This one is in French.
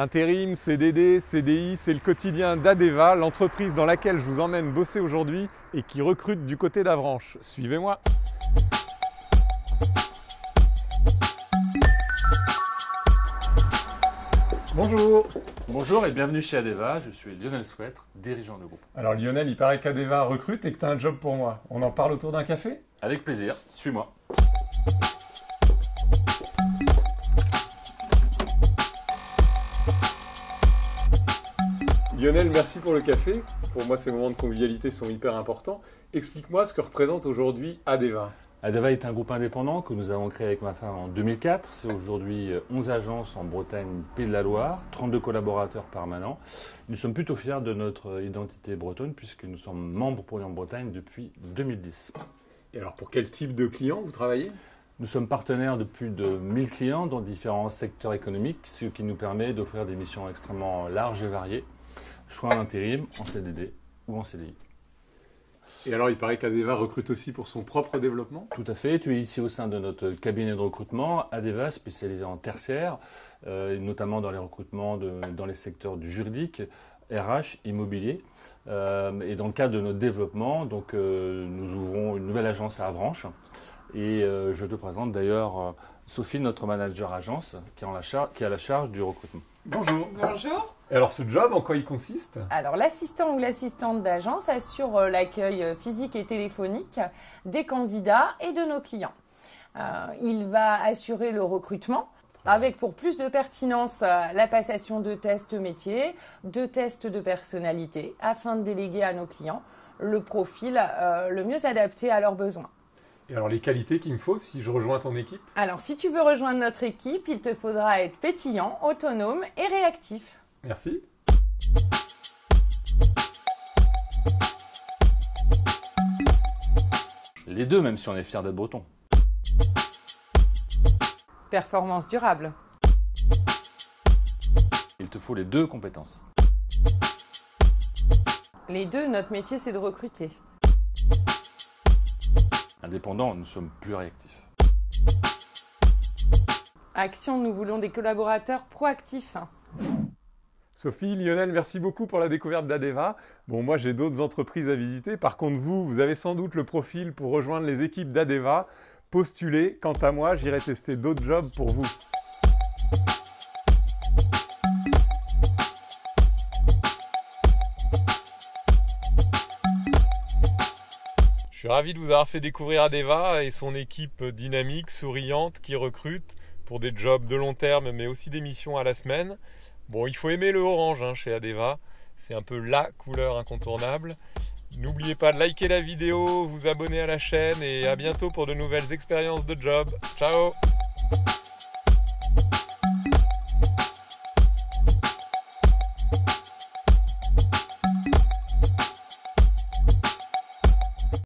Intérim, CDD, CDI, c'est le quotidien d'Adeva, l'entreprise dans laquelle je vous emmène bosser aujourd'hui et qui recrute du côté d'Avranches. Suivez-moi! Bonjour. Bonjour et bienvenue chez Adeva, je suis Lionel Souêtre, dirigeant de groupe. Alors Lionel, il paraît qu'Adeva recrute et que tu as un job pour moi. On en parle autour d'un café? Avec plaisir, suis-moi. Lionel, merci pour le café. Pour moi, ces moments de convivialité sont hyper importants. Explique-moi ce que représente aujourd'hui Adeva. Adeva est un groupe indépendant que nous avons créé avec ma femme en 2004. C'est aujourd'hui 11 agences en Bretagne, Pays de la Loire, 32 collaborateurs permanents. Nous sommes plutôt fiers de notre identité bretonne puisque nous sommes membres pour l'Union Bretagne depuis 2010. Et alors pour quel type de clients vous travaillez ? Nous sommes partenaires de plus de 1000 clients dans différents secteurs économiques, ce qui nous permet d'offrir des missions extrêmement larges et variées, soit en intérim, en CDD ou en CDI. Et alors, il paraît qu'Adeva recrute aussi pour son propre développement? Tout à fait. Tu es ici au sein de notre cabinet de recrutement, Adeva, spécialisé en tertiaire, notamment dans les recrutements dans les secteurs du juridique, RH, immobilier. Et dans le cadre de notre développement, donc, nous ouvrons une nouvelle agence à Avranches. Et je te présente d'ailleurs Sophie, notre manager agence, qui a la charge du recrutement. Bonjour. Bonjour. Et alors ce job, en quoi il consiste? Alors l'assistant ou l'assistante d'agence assure l'accueil physique et téléphonique des candidats et de nos clients. Il va assurer le recrutement avec pour plus de pertinence la passation de tests métiers, de tests de personnalité afin de déléguer à nos clients le profil le mieux adapté à leurs besoins. Et alors les qualités qu'il me faut si je rejoins ton équipe? Alors si tu veux rejoindre notre équipe, il te faudra être pétillant, autonome et réactif. Merci. Les deux, même si on est fier d'être breton. Performance durable. Il te faut les deux compétences. Les deux, notre métier, c'est de recruter. Indépendants, nous sommes plus réactifs. Action, nous voulons des collaborateurs proactifs. Sophie, Lionel, merci beaucoup pour la découverte d'Adeva. Bon, moi, j'ai d'autres entreprises à visiter. Par contre, vous avez sans doute le profil pour rejoindre les équipes d'Adeva. Postulez. Quant à moi, j'irai tester d'autres jobs pour vous. Je suis ravi de vous avoir fait découvrir Adeva et son équipe dynamique, souriante, qui recrute pour des jobs de long terme, mais aussi des missions à la semaine. Bon, il faut aimer le orange chez Adeva, c'est un peu la couleur incontournable. N'oubliez pas de liker la vidéo, vous abonner à la chaîne et à bientôt pour de nouvelles expériences de job. Ciao!